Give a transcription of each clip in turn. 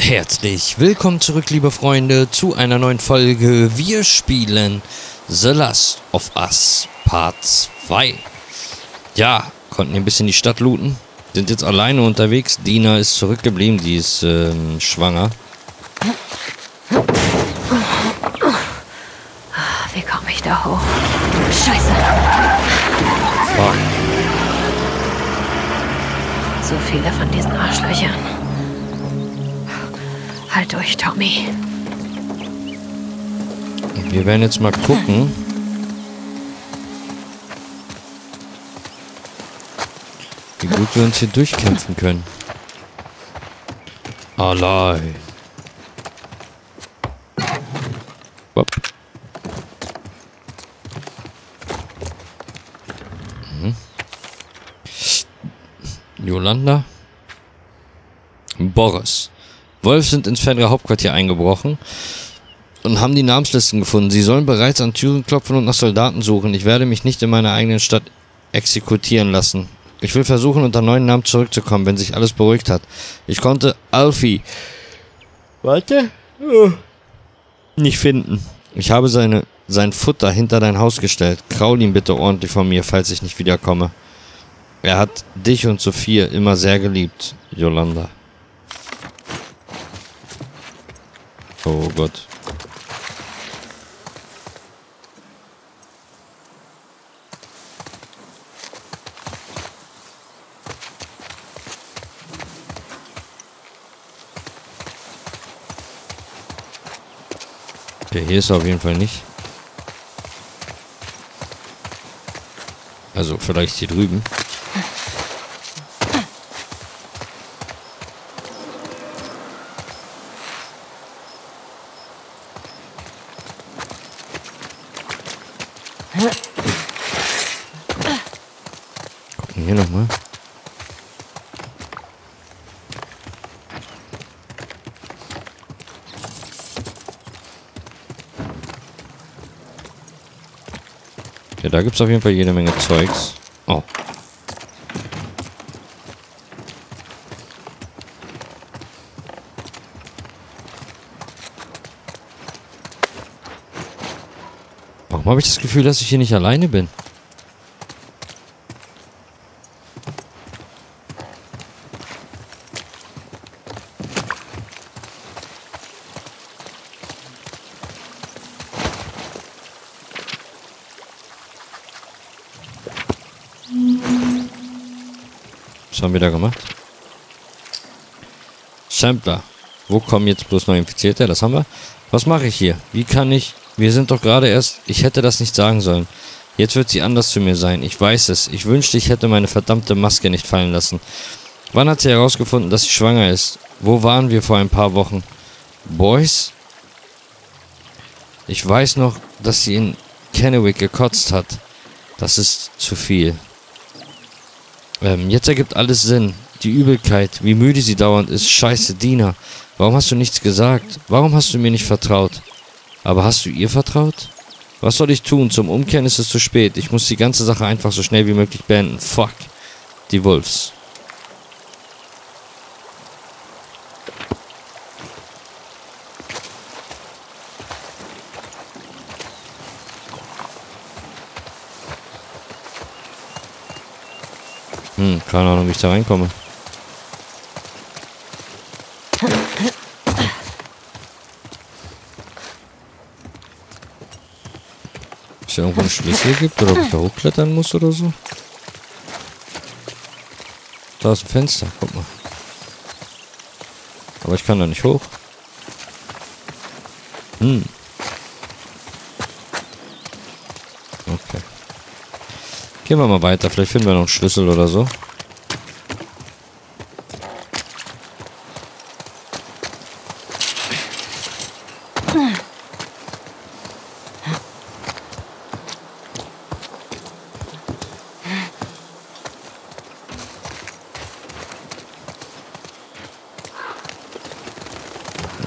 Herzlich willkommen zurück, liebe Freunde, zu einer neuen Folge. Wir spielen The Last of Us Part 2. Ja, konnten ein bisschen die Stadt looten. Sind jetzt alleine unterwegs. Dina ist zurückgeblieben, die ist schwanger. Wie komme ich da hoch? Scheiße. Fuck. So viele von diesen Arschlöchern. Halt durch, Tommy. Wir werden jetzt mal gucken. Wie gut wir uns hier durchkämpfen können. Allein. Bob. Yolanda. Boris. Wolf sind ins fernere Hauptquartier eingebrochen und haben die Namenslisten gefunden. Sie sollen bereits an Türen klopfen und nach Soldaten suchen. Ich werde mich nicht in meiner eigenen Stadt exekutieren lassen. Ich will versuchen, unter neuen Namen zurückzukommen, wenn sich alles beruhigt hat. Ich konnte Alfie... Warte? Nicht finden. Ich habe sein Futter hinter dein Haus gestellt. Kraul ihn bitte ordentlich von mir, falls ich nicht wiederkomme. Er hat dich und Sophia immer sehr geliebt, Yolanda. Oh Gott. Okay, hier ist er auf jeden Fall nicht. Also vielleicht hier drüben. Hier nochmal. Ja, da gibt es auf jeden Fall jede Menge Zeugs. Oh. Warum habe ich das Gefühl, dass ich hier nicht alleine bin? Was haben wir da gemacht? Shambler. Wo kommen jetzt bloß noch Infizierte? Das haben wir. Was mache ich hier? Wie kann ich... Wir sind doch gerade erst... Ich hätte das nicht sagen sollen. Jetzt wird sie anders zu mir sein. Ich weiß es. Ich wünschte, ich hätte meine verdammte Maske nicht fallen lassen. Wann hat sie herausgefunden, dass sie schwanger ist? Wo waren wir vor ein paar Wochen? Boys? Ich weiß noch, dass sie in Kennewick gekotzt hat. Das ist zu viel. Jetzt ergibt alles Sinn. Die Übelkeit, wie müde sie dauernd ist. Scheiße, Dina. Warum hast du nichts gesagt? Warum hast du mir nicht vertraut? Aber hast du ihr vertraut? Was soll ich tun? Zum Umkehren ist es zu spät. Ich muss die ganze Sache einfach so schnell wie möglich beenden. Fuck. Die Wolves. Keine Ahnung, wie ich da reinkomme. Ob es da irgendwo einen Schlüssel gibt oder ob ich da hochklettern muss oder so. Da ist ein Fenster, guck mal. Aber ich kann da nicht hoch. Okay. Gehen wir mal weiter, vielleicht finden wir noch einen Schlüssel oder so.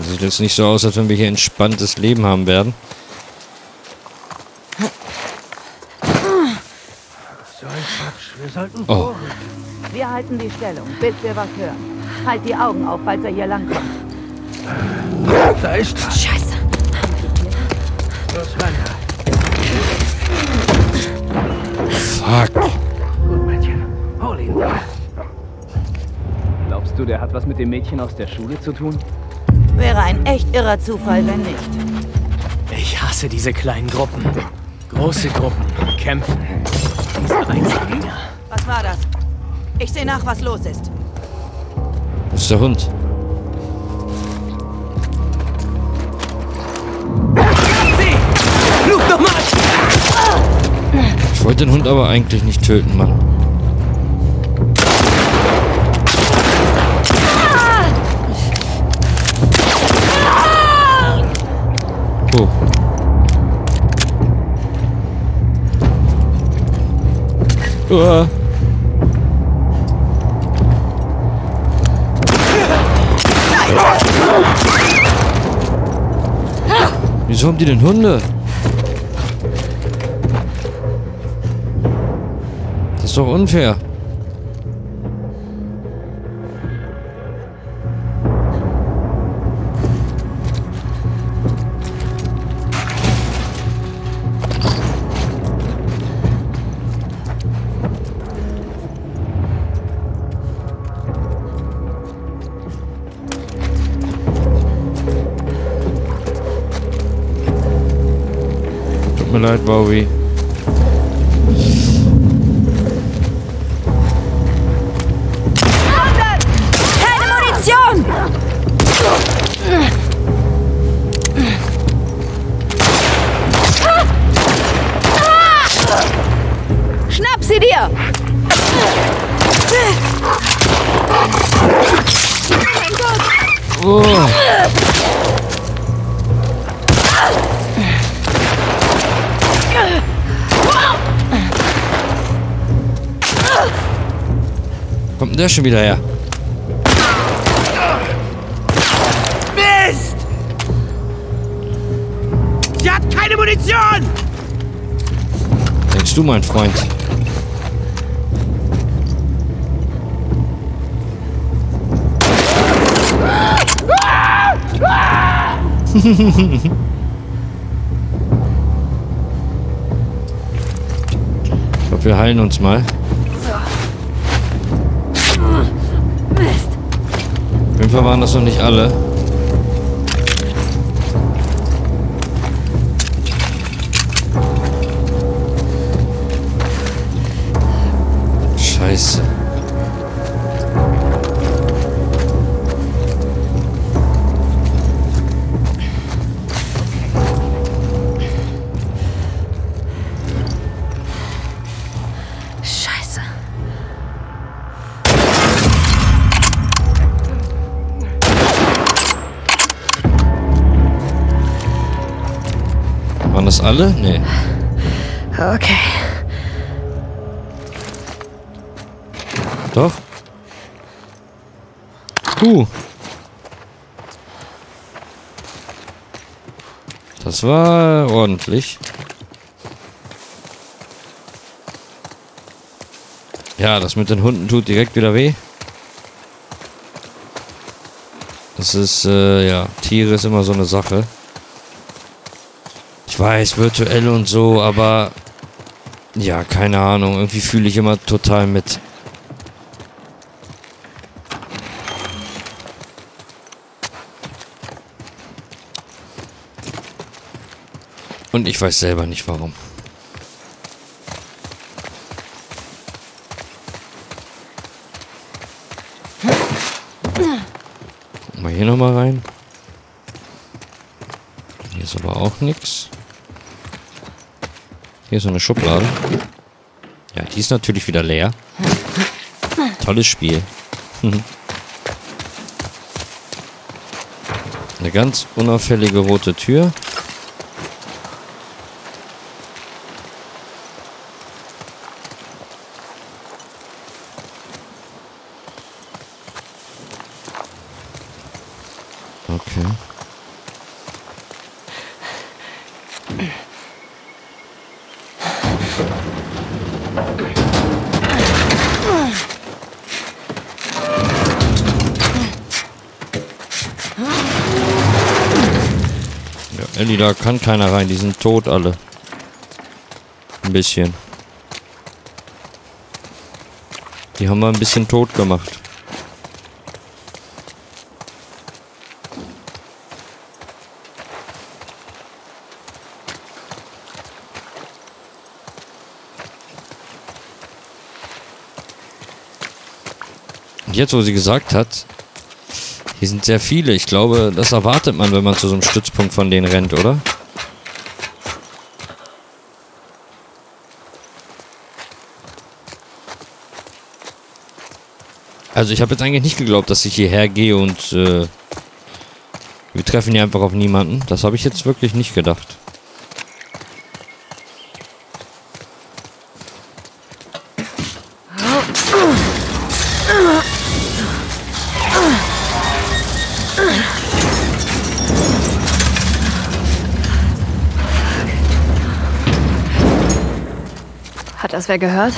Sieht jetzt nicht so aus, als wenn wir hier entspanntes Leben haben werden. Oh. Wir halten die Stellung, bis wir was hören. Halt die Augen auf, falls er hier langkommt. Da ist er. Scheiße. Los, Runner. Fuck. Gut, Mädchen. Hol ihn da. Glaubst du, der hat was mit dem Mädchen aus der Schule zu tun? Wäre ein echt irrer Zufall, wenn nicht. Ich hasse diese kleinen Gruppen. Große Gruppen kämpfen. Diese Einzelgänger. Was war das? Ich sehe nach, was los ist. Das ist der Hund. Ich wollte den Hund aber eigentlich nicht töten, Mann. Oh. Uah. Wieso haben die denn Hunde? Das ist doch unfair. Tut mir leid, Bowie. Keine Munition! Schnapp sie dir! Oh. Kommt der schon wieder her? Mist! Sie hat keine Munition! Denkst du, mein Freund? Ich glaube, wir heilen uns mal. Auf jeden Fall waren das noch nicht alle. Scheiße. Alle? Nee. Okay. Doch. Das war ordentlich. Ja, das mit den Hunden tut direkt wieder weh. Das ist, ja, Tiere ist immer so eine Sache. Ich weiß, virtuell und so, aber ja, keine Ahnung. Irgendwie fühle ich immer total mit. Und ich weiß selber nicht, warum. Guck mal hier nochmal rein. Hier ist aber auch nichts. Hier ist so eine Schublade. Ja, die ist natürlich wieder leer. Tolles Spiel. Eine ganz unauffällige rote Tür. Okay. Ellie, da kann keiner rein. Die sind tot alle. Ein bisschen. Die haben wir ein bisschen tot gemacht. Und jetzt, wo sie gesagt hat, hier sind sehr viele. Ich glaube, das erwartet man, wenn man zu so einem Stützpunkt von denen rennt, oder? Also ich habe jetzt eigentlich nicht geglaubt, dass ich hierher gehe und wir treffen hier einfach auf niemanden. Das habe ich jetzt wirklich nicht gedacht. Hat das wer gehört?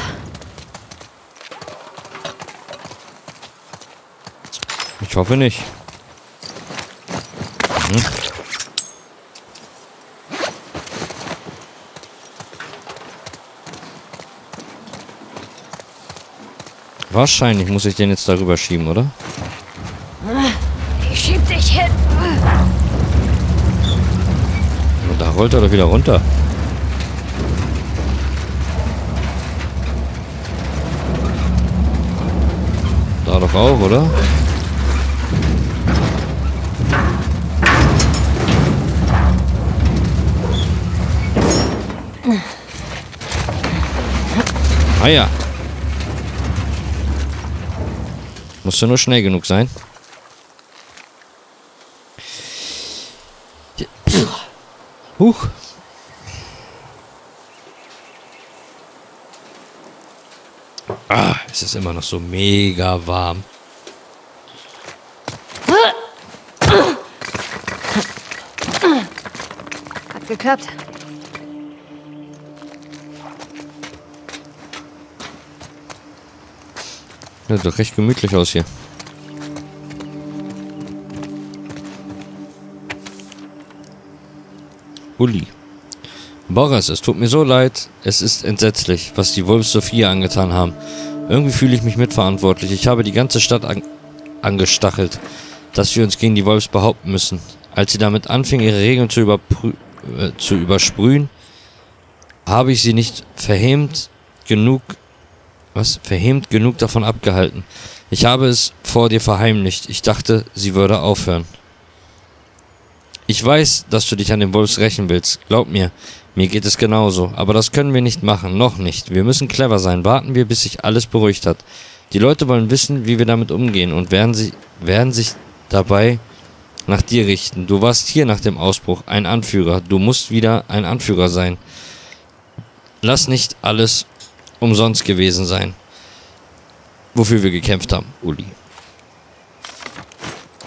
Ich hoffe nicht. Hm. Wahrscheinlich muss ich den jetzt darüber schieben, oder? Ich schieb dich hin. Und da rollt er doch wieder runter. Da doch auch, oder? Ah ja. Muss ja nur schnell genug sein. Huch. Ah, es ist immer noch so mega warm. Hat geklappt. Das sieht doch recht gemütlich aus hier. Uli. Boris, es tut mir so leid. Es ist entsetzlich, was die Wolves Sophia angetan haben. Irgendwie fühle ich mich mitverantwortlich. Ich habe die ganze Stadt angestachelt, dass wir uns gegen die Wolves behaupten müssen. Als sie damit anfing, ihre Regeln zu übersprühen, habe ich sie nicht verhämt genug davon abgehalten. Ich habe es vor dir verheimlicht. Ich dachte, sie würde aufhören. Ich weiß, dass du dich an den Wolves rächen willst. Glaub mir, mir geht es genauso. Aber das können wir nicht machen. Noch nicht. Wir müssen clever sein. Warten wir, bis sich alles beruhigt hat. Die Leute wollen wissen, wie wir damit umgehen und werden sich dabei nach dir richten. Du warst hier nach dem Ausbruch. Ein Anführer. Du musst wieder ein Anführer sein. Lass nicht alles umsonst gewesen sein, wofür wir gekämpft haben, Uli.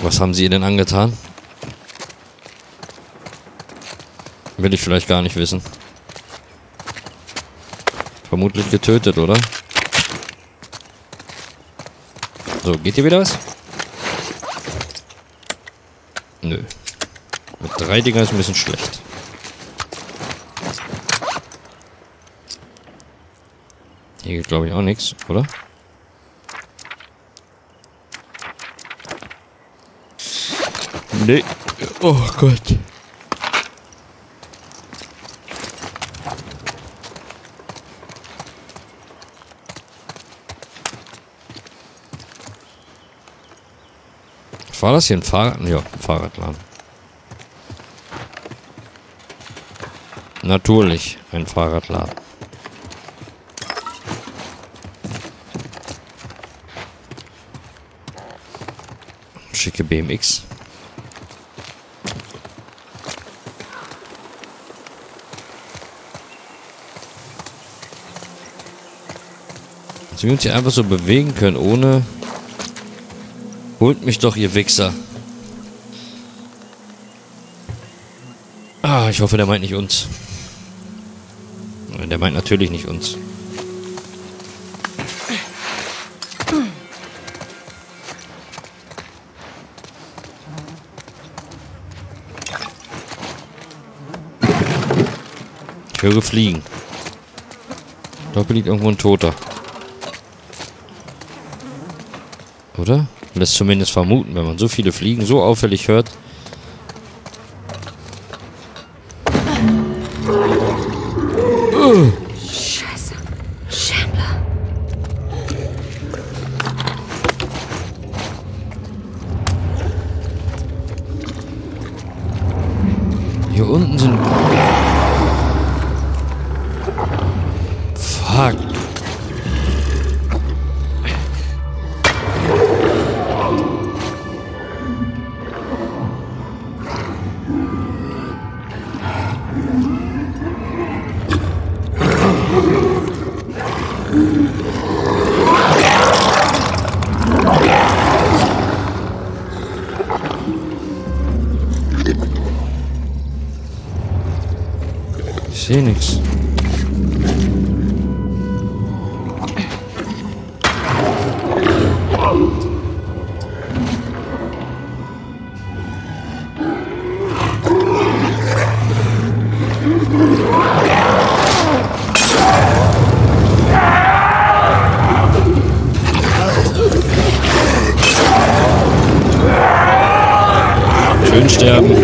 Was haben sie ihr denn angetan? Will ich vielleicht gar nicht wissen. Vermutlich getötet, oder? So, geht hier wieder was? Nö. Mit 3 Dingern ist ein bisschen schlecht. Hier geht, glaube ich, auch nichts, oder? Nee. Oh Gott. War das hier ein Fahrrad? Ja, ein Fahrradladen. Natürlich ein Fahrradladen. Schicke BMX. Dass wir uns hier einfach so bewegen können, ohne... Holt mich doch, ihr Wichser. Ah, ich hoffe, der meint nicht uns. Der meint natürlich nicht uns. Ich höre Fliegen. Da liegt irgendwo ein Toter. Oder? Lässt zumindest vermuten, wenn man so viele Fliegen so auffällig hört. Scheiße. Shambler. Hier unten sind... Fuck. Ich sehe nichts. Schön sterben.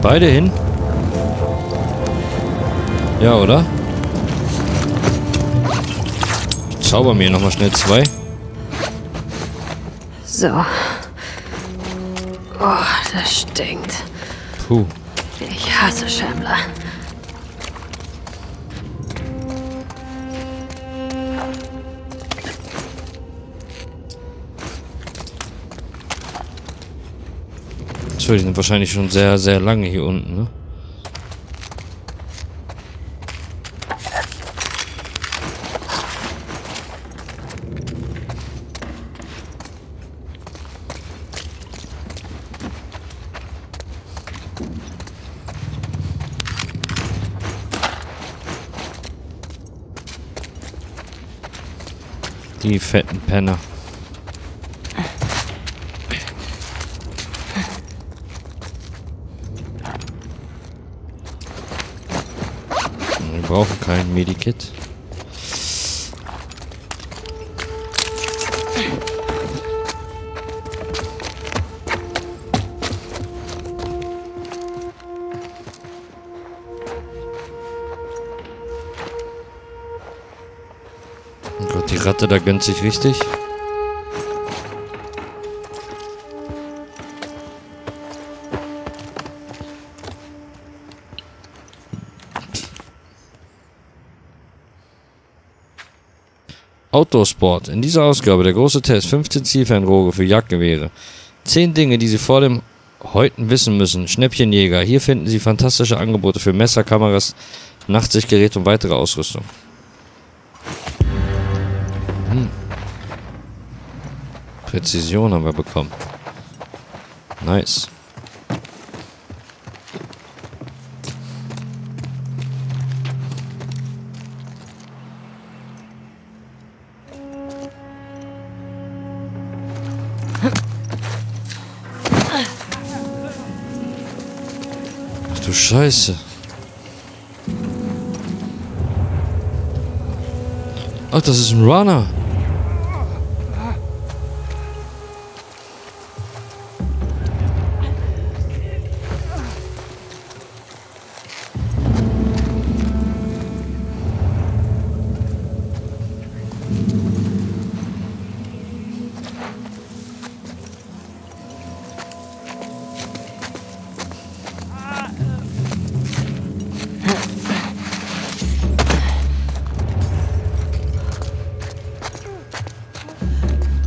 Beide hin? Ja, oder? Ich zauber mir nochmal schnell 2. So. Oh, das stinkt. Puh. Ich hasse Shambler. Die sind wahrscheinlich schon sehr, sehr lange hier unten, ne? Die fetten Penner. Wir brauchen kein Medikit. Oh Gott, die Ratte da gönnt sich richtig. Outdoor-Sport. In dieser Ausgabe der große Test. 15 Zielfernrohre für Jagdgewehre. 10 Dinge, die Sie vor dem Häuten wissen müssen. Schnäppchenjäger. Hier finden Sie fantastische Angebote für Messer, Kameras, Nachtsichtgerät und weitere Ausrüstung. Präzision haben wir bekommen. Nice. Scheiße. Ach, das ist ein Runner.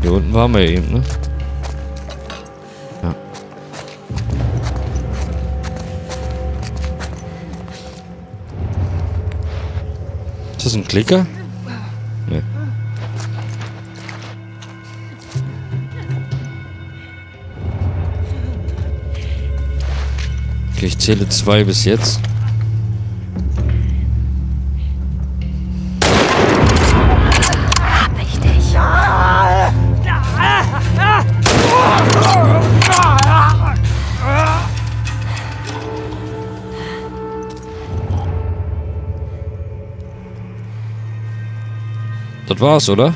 Hier unten waren wir eben, ne? Ja. Ist das ein Klicker? Ne. Okay, ich zähle 2 bis jetzt. Hab ich dich. Das war's, oder?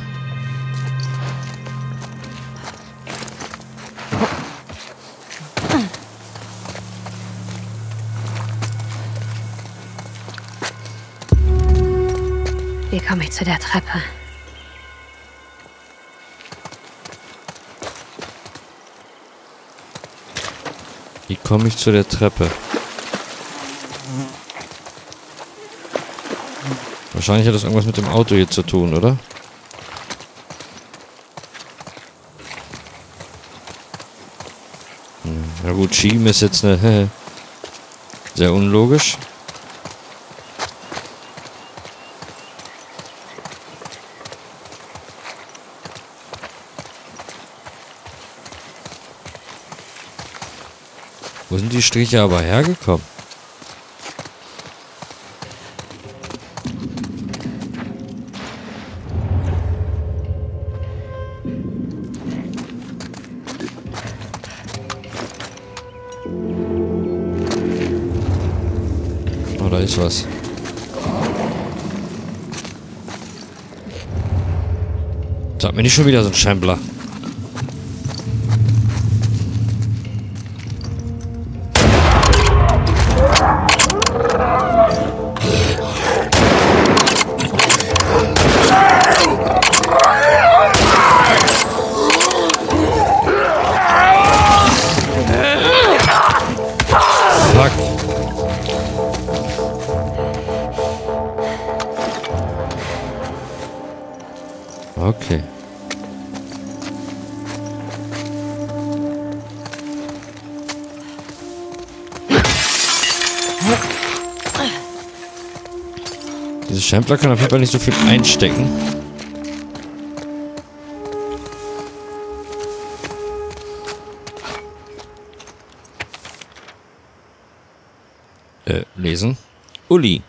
Wie komme ich zu der Treppe? Wie komme ich zu der Treppe? Wahrscheinlich hat das irgendwas mit dem Auto hier zu tun, oder? Na gut, schieben ist jetzt eine... sehr unlogisch. Wo sind die Striche aber hergekommen? Was. Sag mir nicht schon wieder so ein Shambler. Okay. Diese Shambler kann auf jeden Fall nicht so viel einstecken. Lesen. Uli.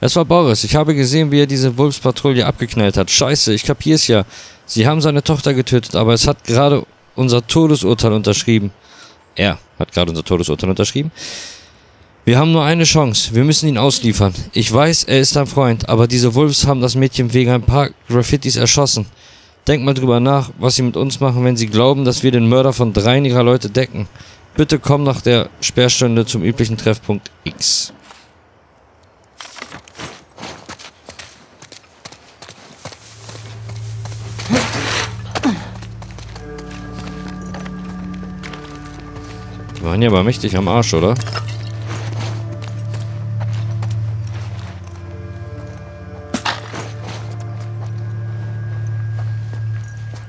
Das war Boris. Ich habe gesehen, wie er diese Wolfspatrouille abgeknallt hat. Scheiße, ich kapier's ja. Sie haben seine Tochter getötet, aber es hat gerade unser Todesurteil unterschrieben. Er hat gerade unser Todesurteil unterschrieben. Wir haben nur eine Chance. Wir müssen ihn ausliefern. Ich weiß, er ist ein Freund, aber diese Wolves haben das Mädchen wegen ein paar Graffitis erschossen. Denkt mal drüber nach, was sie mit uns machen, wenn sie glauben, dass wir den Mörder von 3 ihrer Leute decken. Bitte komm nach der Sperrstunde zum üblichen Treffpunkt X. Wir waren ja aber mächtig am Arsch, oder?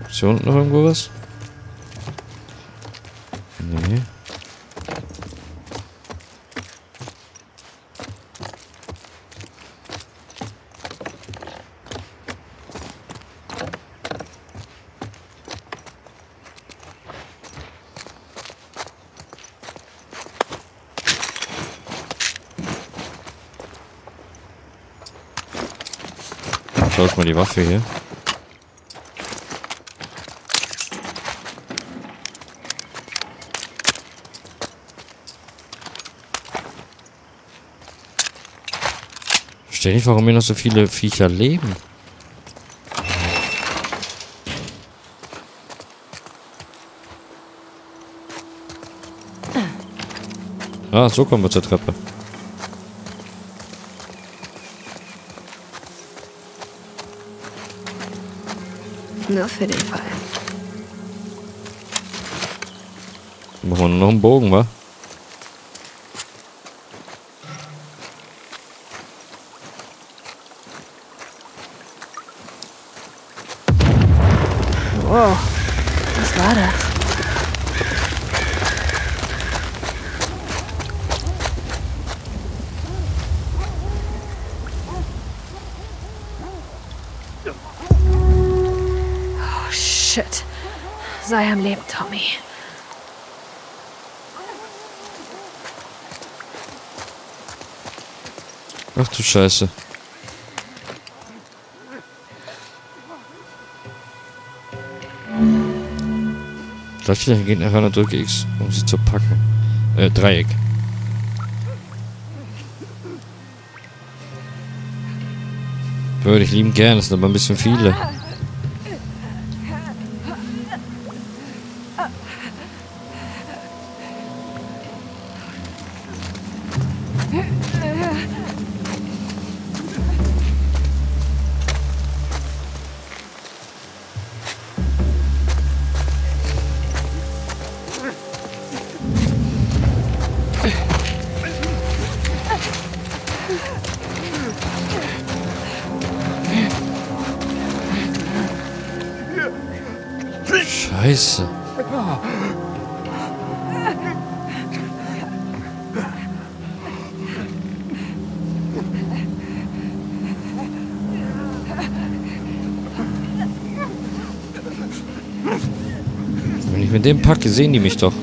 Ist hier unten noch irgendwo was? Nee. Schau mal die Waffe hier. Ich verstehe nicht, warum hier noch so viele Viecher leben. Ah, so kommen wir zur Treppe. Nur für den Fall. Machen wir nur noch einen Bogen, wa? Wow, was war das? Shit. Sei am Leben, Tommy. Ach du Scheiße. Gleich geht nachher noch drücke X, um sie zu packen. Dreieck. Würde ich lieben gern, das sind aber ein bisschen viele. Scheiße. Wenn ich mit dem packe, sehen die mich doch.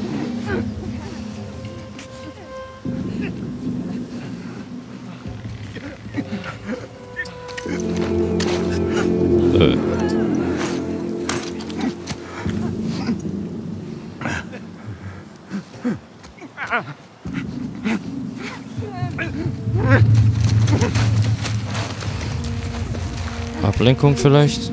Ablenkung vielleicht?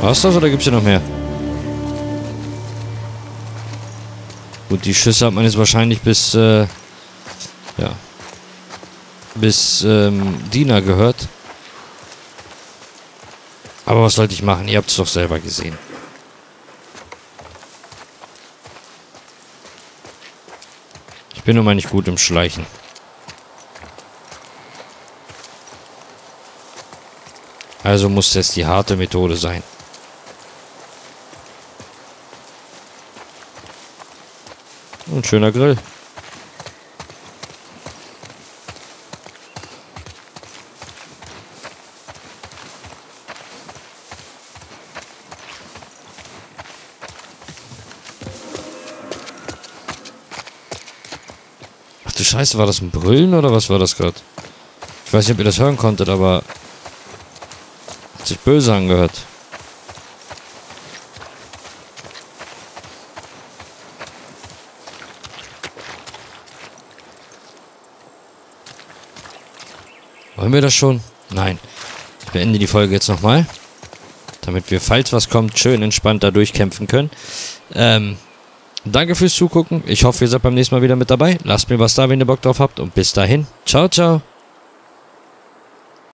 War's das oder gibt's hier noch mehr? Gut, die Schüsse hat man jetzt wahrscheinlich bis, ja, bis, Dina gehört. Aber was sollte ich machen? Ihr habt's doch selber gesehen. Ich bin nun mal nicht gut im Schleichen. Also muss das die harte Methode sein. Ein schöner Grill. Ach du Scheiße, war das ein Brüllen oder was war das gerade? Ich weiß nicht, ob ihr das hören konntet, aber hat sich böse angehört. Wollen wir das schon? Nein. Ich beende die Folge jetzt nochmal. Damit wir, falls was kommt, schön entspannt da durchkämpfen können. Danke fürs Zugucken. Ich hoffe, ihr seid beim nächsten Mal wieder mit dabei. Lasst mir was da, wenn ihr Bock drauf habt. Und bis dahin. Ciao, ciao.